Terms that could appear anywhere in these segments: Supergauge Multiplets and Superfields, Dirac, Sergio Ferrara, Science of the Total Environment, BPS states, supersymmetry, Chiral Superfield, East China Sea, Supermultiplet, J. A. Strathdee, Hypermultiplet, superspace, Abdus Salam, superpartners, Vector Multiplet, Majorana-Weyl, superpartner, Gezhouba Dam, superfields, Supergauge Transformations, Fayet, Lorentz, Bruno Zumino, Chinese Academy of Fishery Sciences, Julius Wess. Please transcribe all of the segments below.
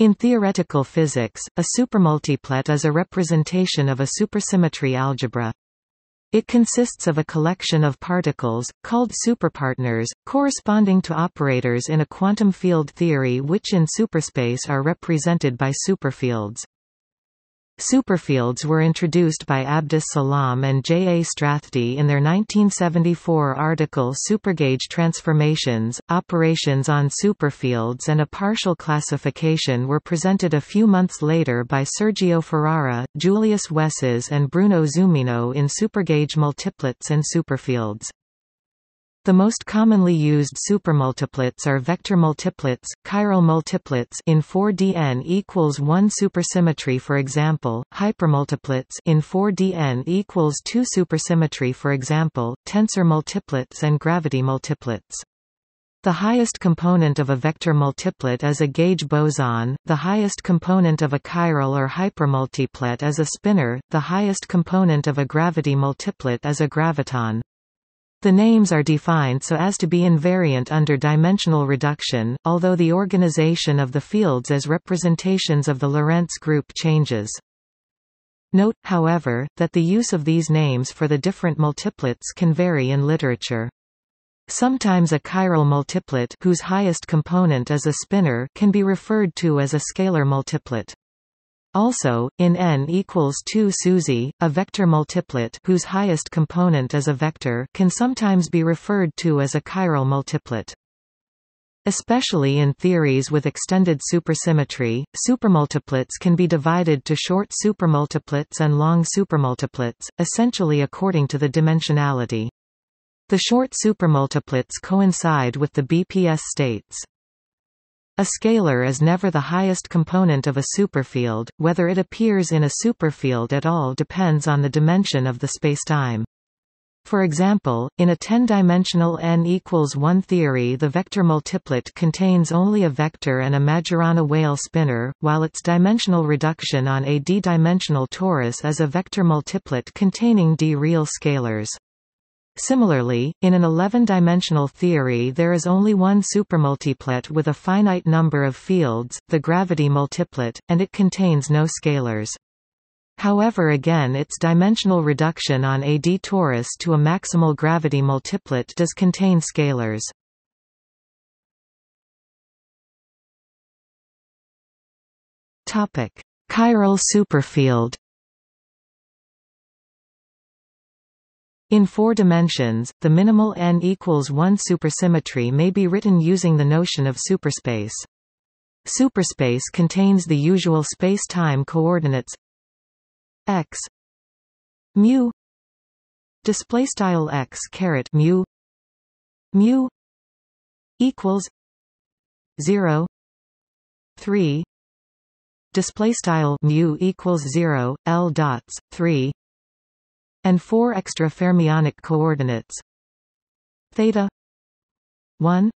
In theoretical physics, a supermultiplet is a representation of a supersymmetry algebra. It consists of a collection of particles, called superpartners, corresponding to operators in a quantum field theory which in superspace are represented by superfields. Superfields were introduced by Abdus Salam and J. A. Strathdee in their 1974 article Supergauge Transformations, Operations on Superfields and a Partial Classification were presented a few months later by Sergio Ferrara, Julius Wess and Bruno Zumino in Supergauge Multiplets and Superfields. The most commonly used supermultiplets are vector multiplets, chiral multiplets in 4Dn equals 1 supersymmetry for example, hypermultiplets in 4Dn equals 2 supersymmetry for example, tensor multiplets and gravity multiplets. The highest component of a vector multiplet is a gauge boson, the highest component of a chiral or hypermultiplet is a spinor, the highest component of a gravity multiplet is a graviton. The names are defined so as to be invariant under dimensional reduction, although the organization of the fields as representations of the Lorentz group changes. Note, however, that the use of these names for the different multiplets can vary in literature. Sometimes a chiral multiplet, whose highest component is a spinor, can be referred to as a scalar multiplet. Also, in N equals 2 SUSY, a vector multiplet whose highest component is a vector can sometimes be referred to as a chiral multiplet. Especially in theories with extended supersymmetry, supermultiplets can be divided to short supermultiplets and long supermultiplets, essentially according to the dimensionality. The short supermultiplets coincide with the BPS states. A scalar is never the highest component of a superfield, whether it appears in a superfield at all depends on the dimension of the spacetime. For example, in a 10-dimensional N equals 1 theory the vector multiplet contains only a vector and a Majorana-Weyl spinor, while its dimensional reduction on a d-dimensional torus is a vector multiplet containing d-real scalars. Similarly, in an 11-dimensional theory there is only one supermultiplet with a finite number of fields, the gravity multiplet, and it contains no scalars. However again its dimensional reduction on a d-torus to a maximal gravity multiplet does contain scalars. Chiral superfield. In 4 dimensions, the minimal N equals 1 supersymmetry may be written using the notion of superspace. Superspace contains the usual space-time coordinates x mu displaystyle x caret mu mu equals 0, 3 displaystyle mu equals 0 l dots 3. And 4 extra fermionic coordinates theta 1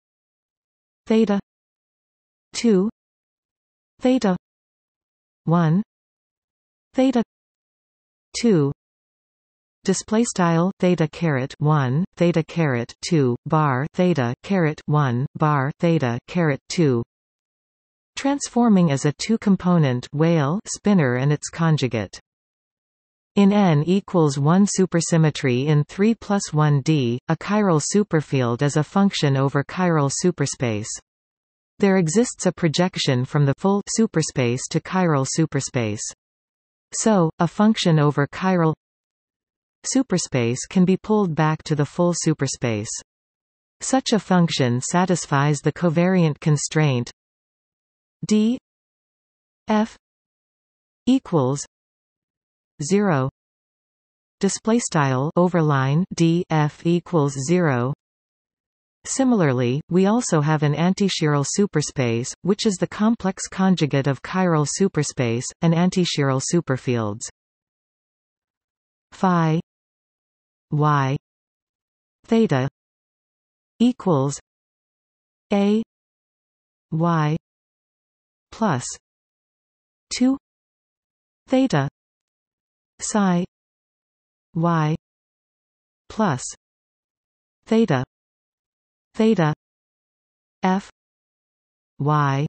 theta 2 theta 1 theta 2 display style theta caret 1 theta caret 2 bar theta caret 1 bar theta caret 2, transforming as a 2-component Weyl spinor and its conjugate. In N equals 1 supersymmetry in 3+1D, a chiral superfield is a function over chiral superspace. There exists a projection from the full superspace to chiral superspace. So, a function over chiral superspace can be pulled back to the full superspace. Such a function satisfies the covariant constraint d f equals 0 display style overline df equals 0. Similarly, we also have an antichiral superspace, which is the complex conjugate of chiral superspace and antichiral superfields. Phi y theta equals a y plus 2 theta psi y plus theta theta f y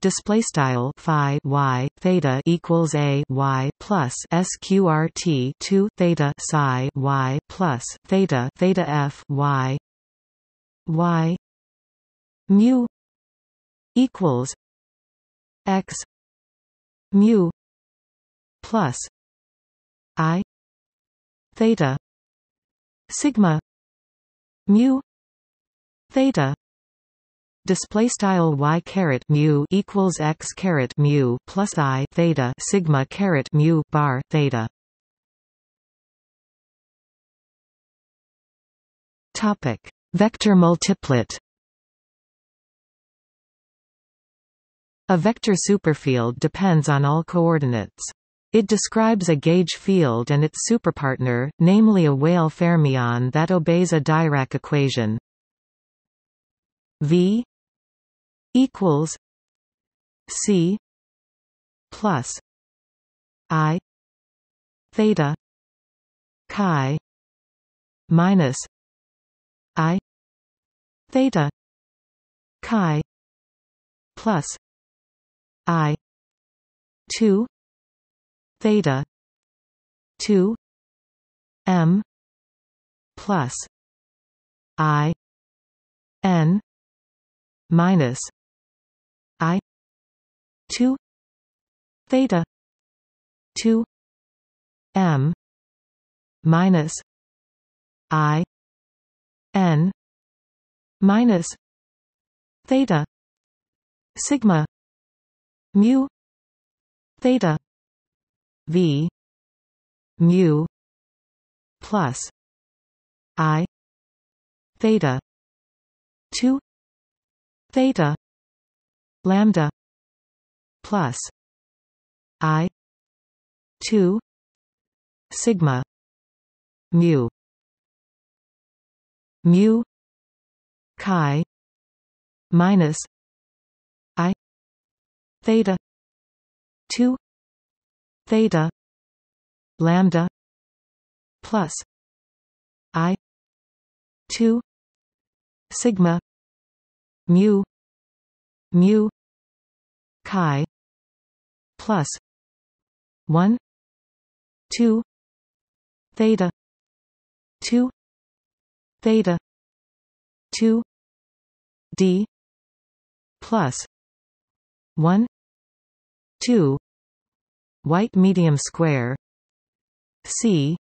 Display style phi y theta equals a y plus sqrt 2 theta psi y plus theta theta f y y mu equals x mu plus I theta sigma mu theta. Display style y caret mu equals x caret mu plus I theta sigma caret mu bar theta. Topic: Vector multiplet. A vector superfield depends on all coordinates. It describes a gauge field and its superpartner, namely a Weyl fermion that obeys a Dirac equation. V equals C plus I theta chi minus I theta chi plus I 2 theta 2 m plus I n minus I 2 theta 2 m minus I n minus theta sigma mu theta v mu plus I theta 2 theta lambda plus I 2 sigma mu mu chi minus I theta 2 theta lambda plus I 2 sigma mu mu chi plus 1 2 theta 2 theta 2 d plus 1 2 white medium square c.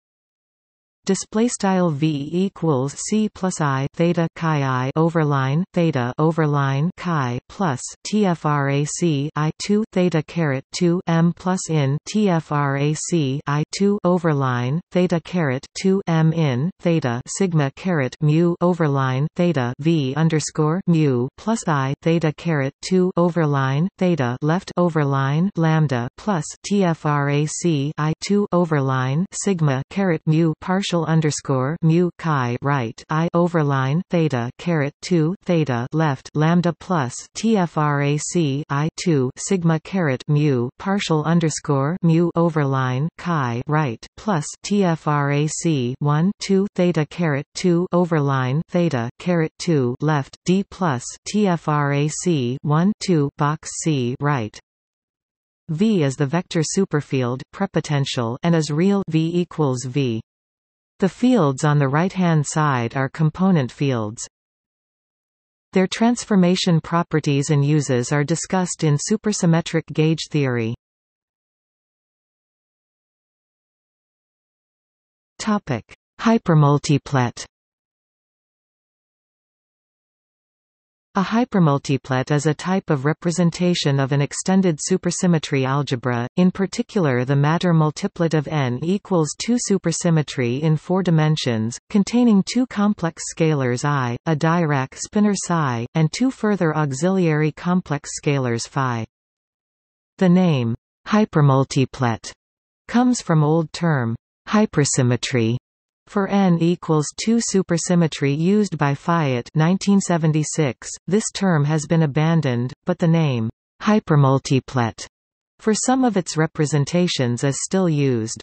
Display style v equals c plus I theta chi I overline theta overline chi plus tfrac I 2 theta caret 2 m plus in tfrac I 2 overline theta caret 2 m in theta sigma caret mu overline theta v underscore mu plus I theta caret 2 overline theta left overline lambda plus tfrac I 2 overline sigma caret mu partial underscore mu chi right I overline theta caret 2 theta left lambda plus tfrac I 2 sigma caret mu partial underscore mu overline chi right plus tfrac 1 2 theta caret 2 overline theta caret 2 left d plus tfrac 1 2 box c right. V is the vector superfield prepotential and is real. V equals V. The fields on the right-hand side are component fields. Their transformation properties and uses are discussed in supersymmetric gauge theory. Topic: Hypermultiplet. A hypermultiplet is a type of representation of an extended supersymmetry algebra, in particular the matter multiplet of N equals 2 supersymmetry in 4 dimensions, containing 2 complex scalars I, a Dirac spinor psi, and 2 further auxiliary complex scalars phi. The name, hypermultiplet, comes from old term, hypersymmetry, for N equals 2 supersymmetry used by Fayet 1976, this term has been abandoned, but the name, hypermultiplet, for some of its representations is still used.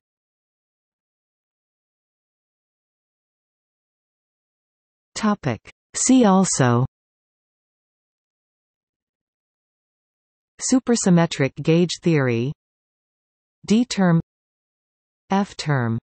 See also Supersymmetric gauge theory. D term F term